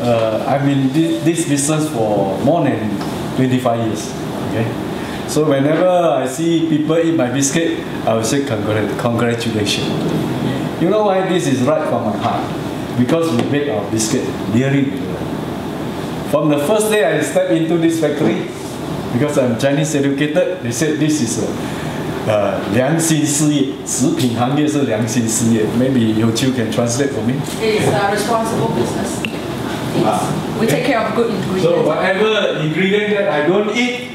I've been in this business for more than 25 years. Okay, so whenever I see people eat my biscuit, I will say congratulations. You know why this is right from my heart? Because we make our biscuit nearly. From the first day I stepped into this factory, because I'm Chinese educated, they said this is Liangxin Siye. Food industry is Liangxin Siye. Maybe Yeo Choo can translate for me. It is a responsible business. We take care of good ingredients. So whatever ingredient that I don't eat,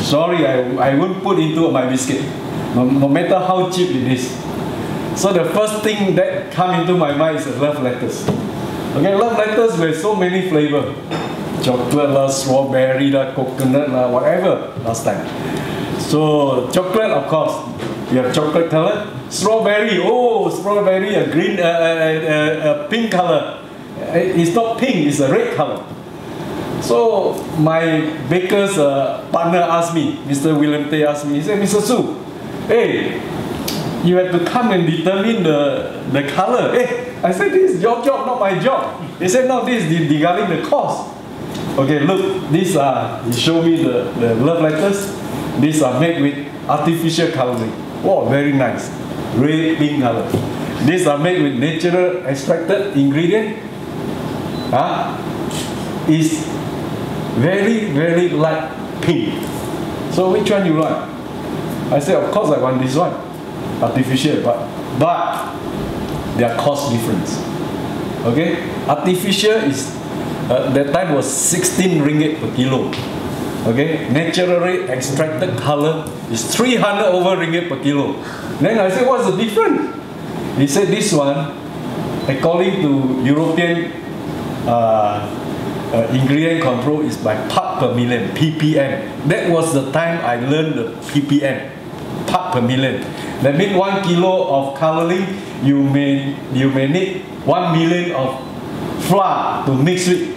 sorry, I won't put into my biscuit, no matter how cheap it is. So the first thing that come into my mind is love letters. Okay, love letters with so many flavor, chocolate lah, strawberry lah, coconut lah, whatever last time. So chocolate, of course, we have chocolate color. Strawberry, oh, strawberry, a green, a pink color. It's not pink, it's a red color. So my baker's partner asked me, Mr. William Tay asked me, he said, Mr. Su, hey, you have to come and determine the color. Hey, I said, this is your job, not my job. He said, no, this is regarding the cost. Okay, look, these are, he showed me the love letters. These are made with artificial coloring. Oh, very nice. Red, pink color. These are made with natural extracted ingredient. Is very, very light pink. So which one you like? I said, of course I want this one. Artificial, but their cost difference. Okay? Artificial is, that time was 16 ringgit per kilo. Okay? Naturally extracted color is 300 over ringgit per kilo. Then I said, what's the difference? He said, this one, according to European ingredient control, is by part per million, ppm. That was the time I learned the ppm, part per million. That means 1 kilo of coloring, you may need 1 million of flour to mix it.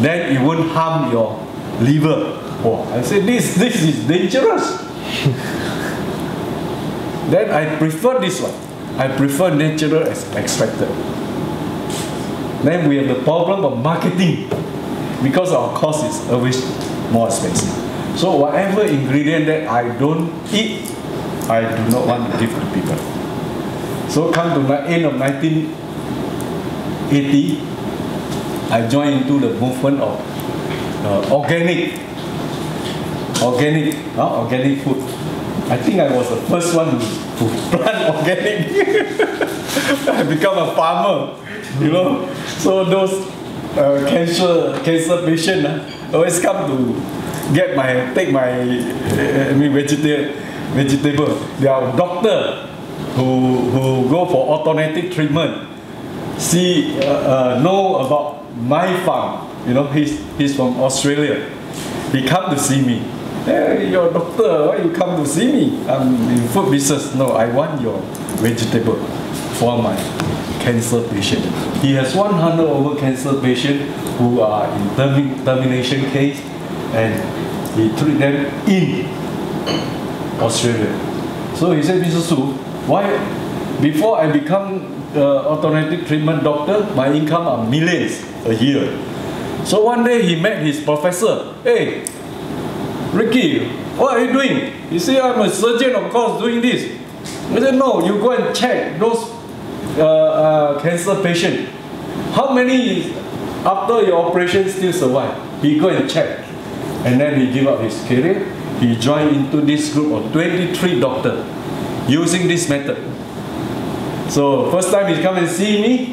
Then it won't harm your liver. Oh, I said this is dangerous. Then I prefer this one. I prefer natural as extracted. Then we have the problem of marketing, because our cost is always more expensive. So whatever ingredient that I don't eat, I do not want to give to people. So come to the end of 1980, I joined into the movement of organic food. I think I was the first one to plant organic. I become a farmer, you know. So those cancer patient always come to get my vegetable. They are doctor who go for alternative treatment. See, know about my farm. You know, he's from Australia. He come to see me. Hey, your doctor, why you come to see me? I'm in food business. No, I want your vegetable for my cancer patient. He has 100 over cancer patient who are in termination case, and he treat them in Australia. So he said, Mr. Su, why before I become alternative treatment doctor, my income are millions a year. So one day he met his professor. Hey, Ricky, what are you doing? He said, I'm a surgeon, of course, doing this. I said, no, you go and check those cancer patient. How many after your operation still survive? He go and check. And then he give up his career. He joined into this group of 23 doctors using this method. So first time he come and see me,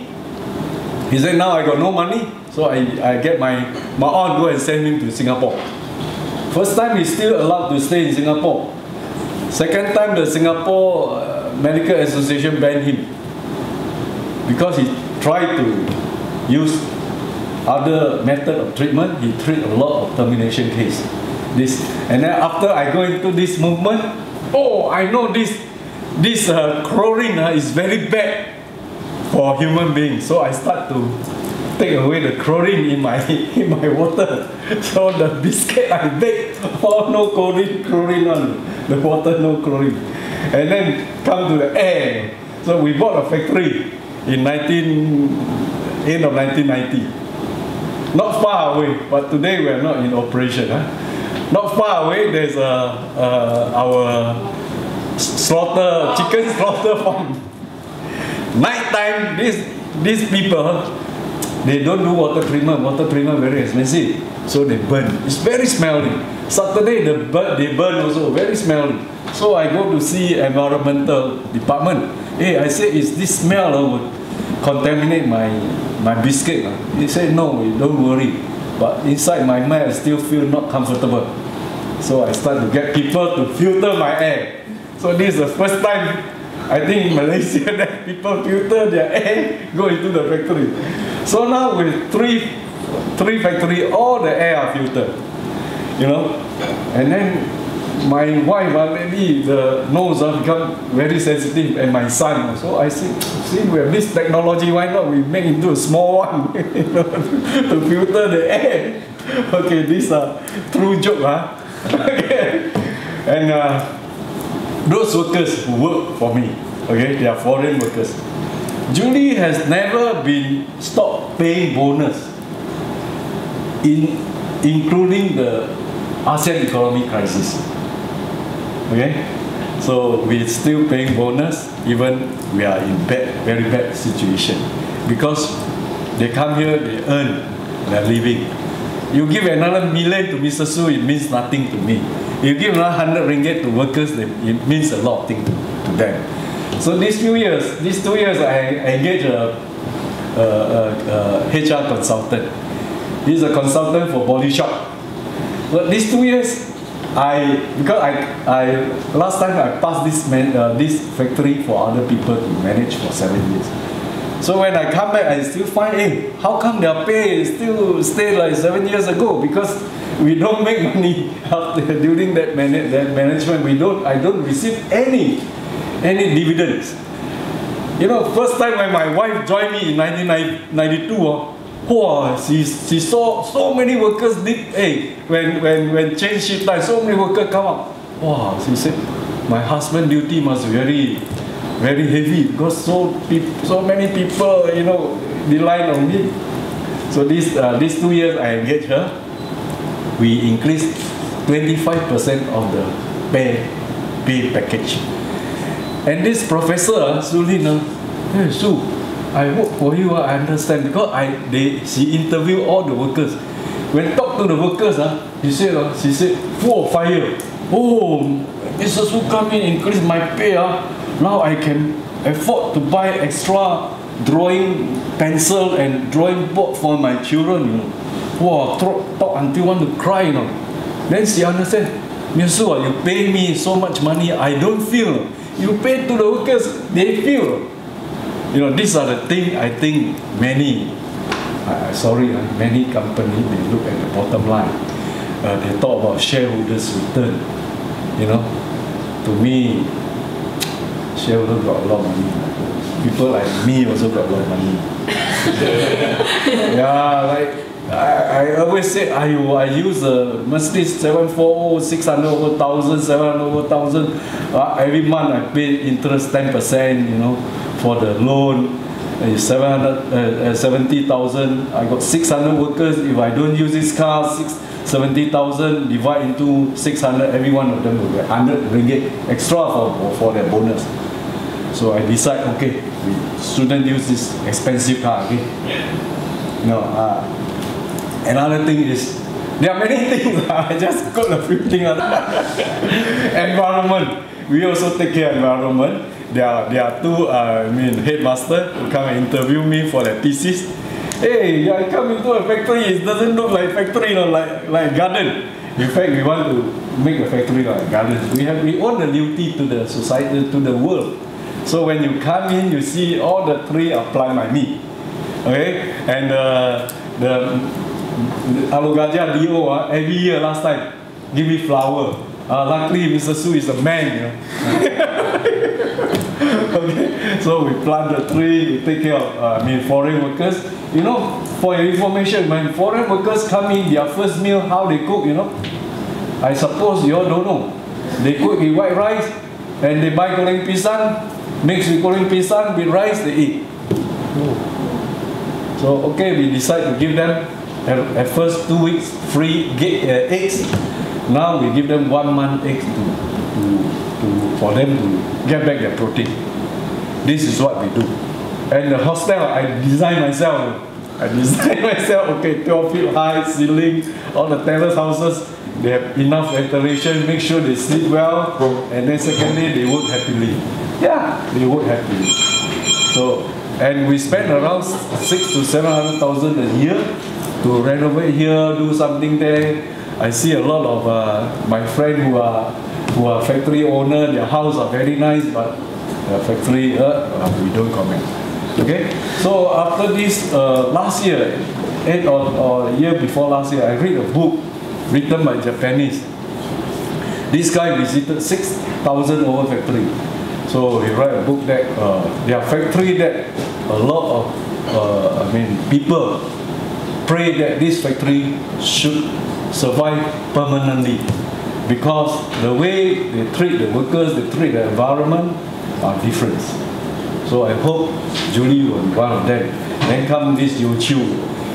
he said, now I got no money. So I get my aunt go and send him to Singapore. First time he's still allowed to stay in Singapore. Second time the Singapore Medical Association banned him because he tried to use other method of treatment. He treat a lot of termination case. This, and then after I go into this movement, oh, I know this chlorine is very bad for human beings. So I start to take away the chlorine in my water. So the biscuit I bake, oh, no chlorine on the water, no chlorine. And then come to the air. So we bought a factory in end of 1990. not far away, but today we are not in operation. Not far away, there's our chicken slaughter farm. Night time, these people, they don't do water treatment. Water treatment very expensive, so they burn. It's very smelly. Saturday they burn also, very smelly. So I go to see environmental department. Hey, I say, is this smell would contaminate my biscuit? They say no, don't worry. But inside my mind, I still feel not comfortable. So I start to get people to filter my air. So this is the first time, I think, in Malaysia that people filter their air, go into the factory. So now with three factories, all the air are filtered. You know? And then my wife, already the nose has become very sensitive, and my son. So I said, see, we have this technology, why not we make into a small one to filter the air? Okay, these are true joke, huh? Okay. And those workers who work for me, okay, they are foreign workers. Julie has never been stopped paying bonus, including the ASEAN economic crisis. Okay, so we're still paying bonus even we are in very bad situation, because they come here, they earn their living. You give another million to Mr. Su, it means nothing to me. You give another 100 ringgit to workers, it means a lot of things to them. So these two years, I engaged a HR consultant. He's a consultant for Body Shop. But these 2 years, because last time I passed this factory for other people to manage for 7 years. So when I come back, I still find, hey, how come their pay still stay like 7 years ago? Because we don't make money after, during that management. I don't receive any dividends. You know, first time when my wife joined me in 1992, oh, she saw so many workers did. Hey, when change shift time, so many workers come up. Wow, she said, my husband's duty must be very heavy, because so many people, you know, rely on me. So these 2 years I engaged her. We increased 25% of the pay package. And this professor, Su Lin, hey, Su, I work for you, I understand. Because she interviewed all the workers. When talk to the workers, she said, 4 or 5 years. Oh, Mr. Su come in, increase my pay. Now I can afford to buy extra drawing pencil and drawing board for my children. You know. Wow, talk until want to cry. You know. Then she understand, Mr. Su, you pay me so much money, I don't feel. You pay to the workers, they feel. You know, these are the things I think many companies, they look at the bottom line. They talk about shareholders' return. You know, to me, shareholders got a lot of money. People like me also got a lot of money. Yeah, like I always say, I use the Mercedes 740, 600 over 1,000, 700 over 1,000. Every month I pay interest 10%, you know, for the loan. 70,000. I got 600 workers. If I don't use this car, 70,000 divide into 600. Every one of them will get 100 ringgit extra for their bonus. So I decide, okay, we shouldn't use this expensive car. Okay. No. Another thing is, there are many things. I just got a few things. Environment. We also take care of environment. There are two headmaster who come and interview me for their thesis. Hey, I come into a factory, it doesn't look like factory, you know, like garden. In fact, we want to make a factory like garden. We own the duty to the society, to the world. So when you come in, you see all the tree applied by me. Okay? And the Alogaja DO, every year last time, give me flower. Luckily, Mr. Su is a man, you know. Okay, so we plant the tree, we take care of foreign workers. You know, for your information, when foreign workers come in, their first meal, how they cook, you know? I suppose you all don't know. They cook with white rice, and they buy goreng pisang, mix with goreng pisang, with rice, they eat. So, okay, we decide to give them at first 2 weeks free eggs. Now we give them 1 month eggs for them to get back their protein. This is what we do. And the hostel, I designed myself. Okay, 12 feet high, ceiling, all the terrace houses, they have enough ventilation, make sure they sleep well, and then secondly, they work happily. Yeah, they work happily. So, and we spend around 600,000 to 700,000 a year to renovate here, do something there. I see a lot of my friends who are factory owner, their house are very nice, but the factory, we don't comment. Okay, so after this, last year, or year before last year, I read a book written by Japanese. This guy visited 6,000 over factory. So he wrote a book that their factory that a lot of people pray that this factory should survive permanently, because the way they treat the workers, they treat the environment are different. So I hope Julie will be one of them. Then come this Yeo Choo.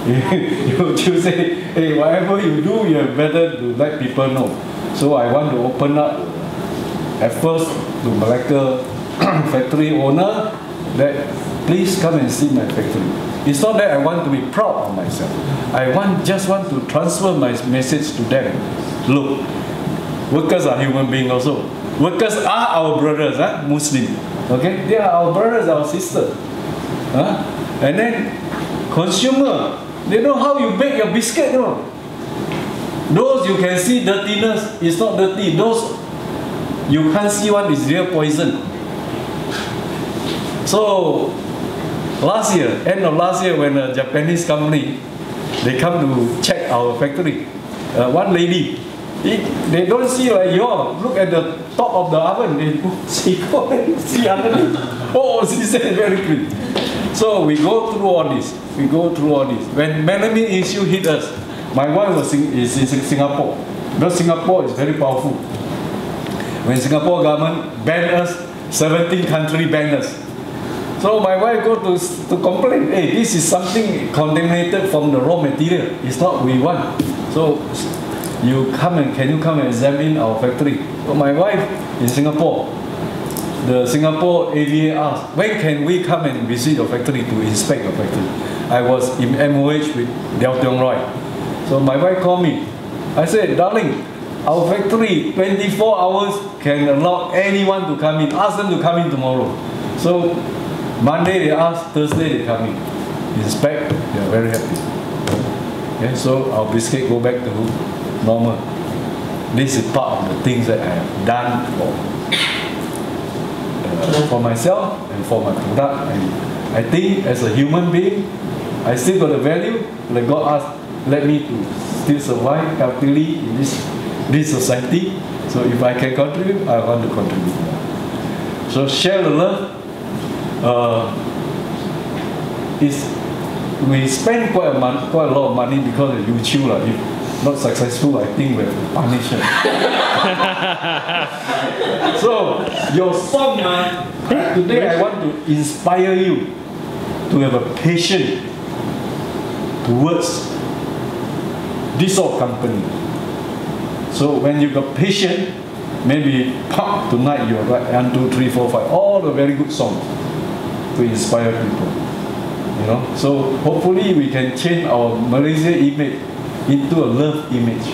Yeo Choo say, hey, whatever you do, you better to let people know. So I want to open up, at first, to Malacca factory owner, that please come and see my factory. It's not that I want to be proud of myself. I just want to transfer my message to them. Look, workers are human beings also. Workers are our brothers, huh? Muslim. Okay, they are our brothers, our sisters. Huh? And then, consumer, they know how you bake your biscuit, no? Those you can see dirtiness, it's not dirty. Those you can't see one is real poison. So, last year, end of last year, when a Japanese company, they come to check our factory. One lady, they don't see like you all. Look at the top of the oven. She go and see underneath. Oh, she said very clean. So we go through all this. When melamine issue hit us, my wife is in Singapore. Because Singapore is very powerful. When Singapore government banned us, 17 countries banned us. So my wife go to complain, hey, this is something contaminated from the raw material. It's not we want. So can you come and examine our factory? So my wife in Singapore, the Singapore AVA asked, when can we come and visit your factory to inspect your factory? I was in MOH with Del Tiong Roy. So my wife called me. I said, darling, our factory, 24 hours, can allow anyone to come in. Ask them to come in tomorrow. So Monday they asked, Thursday they come in. Inspect, they are very happy. Okay, so our biscuit go back to normal. This is part of the things that I have done for myself and for my product. And I think as a human being, I still got the value that God asked, let me to still survive healthily in this society. So if I can contribute, I want to contribute more. So share the love. We spend quite a lot of money because of Yeo Choo. If not successful, I think we have punished her. So your song, today I want to inspire you to have a passion towards this sort of company. So when you got patient, maybe pop tonight you'll write 1, 2, 3, 4, 5, all the very good songs to inspire people. You know, so hopefully we can change our Malaysia image into a love image.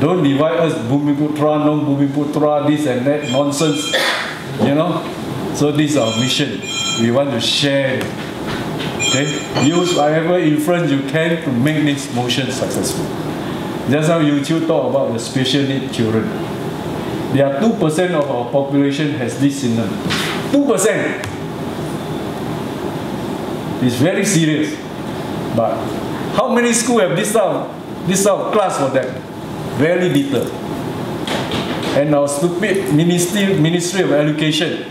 Don't divide us, Bumiputra, no Bumiputra, this and that nonsense. You know, so this is our mission. We want to share. Okay, use whatever influence you can to make this motion successful. That's how Yeo Choo talk about the special need children. There are 2% of our population has this syndrome. 2%! It's very serious. But how many schools have this type of class for them? Very little. And our stupid Ministry of Education.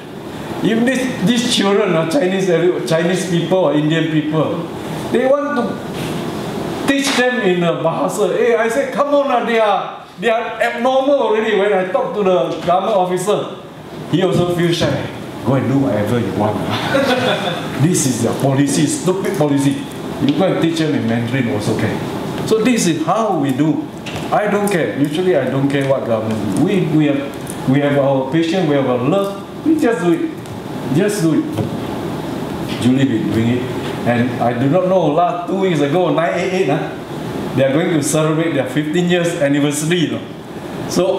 If these children are Chinese people or Indian people, they want to teach them in Bahasa. Hey, I said, come on, they are abnormal already. When I talk to the government officer, he also feels shy. Go and do whatever you want. This is your policy, stupid policy. You go and teach them in Mandarin also okay. So this is how we do. I don't care. Usually I don't care what government do. We have our passion, we have our love. We just do it. Just do it. Julie been doing it. And I do not know, last 2 weeks ago, 988, they are going to celebrate their 15 years anniversary. You know? So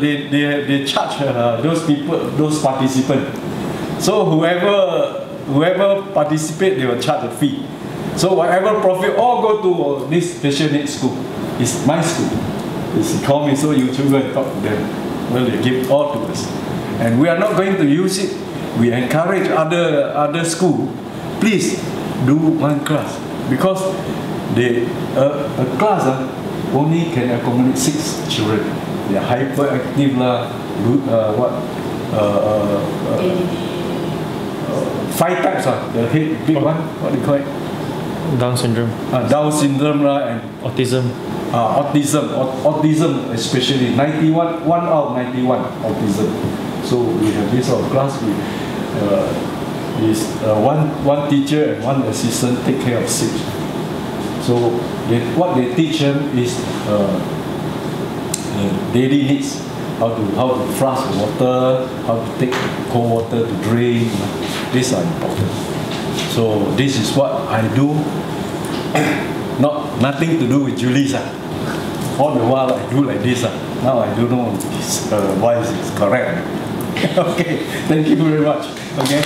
they charge those people, those participants. So whoever participate, they will charge a fee. So whatever profit, all go to this special needs school. It's my school. It's call me, so you two go and talk to them. Well, they give all to us, and we are not going to use it. We encourage other school. Please do one class because a class only can accommodate 6 children. They are hyperactive lah, five types the head big one. What do you call it? Down syndrome. Down syndrome lah, and autism. Autism especially. 1 out of 91 autism. So we have this sort of class. We is one teacher and 1 assistant take care of 6. So what they teach them is daily needs, how to flush water, how to take cold water to drink. These are important. So this is what I do. Nothing to do with Julie's. All the while I do like this. Now I don't know why it's correct. Okay, thank you very much. Okay.